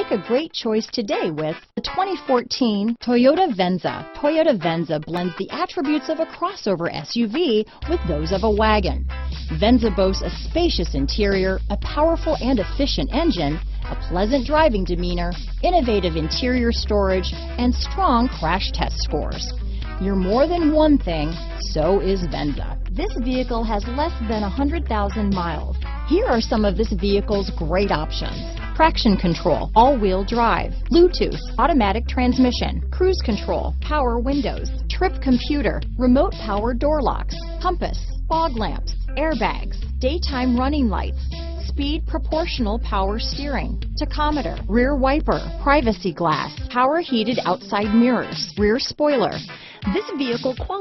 Make a great choice today with the 2014 Toyota Venza. Toyota Venza blends the attributes of a crossover SUV with those of a wagon. Venza boasts a spacious interior, a powerful and efficient engine, a pleasant driving demeanor, innovative interior storage, and strong crash test scores. You're more than one thing, so is Venza. This vehicle has less than 100,000 miles. Here are some of this vehicle's great options: traction control, all-wheel drive, Bluetooth, automatic transmission, cruise control, power windows, trip computer, remote power door locks, compass, fog lamps, airbags, daytime running lights, speed proportional power steering, tachometer, rear wiper, privacy glass, power heated outside mirrors, rear spoiler. This vehicle qualifies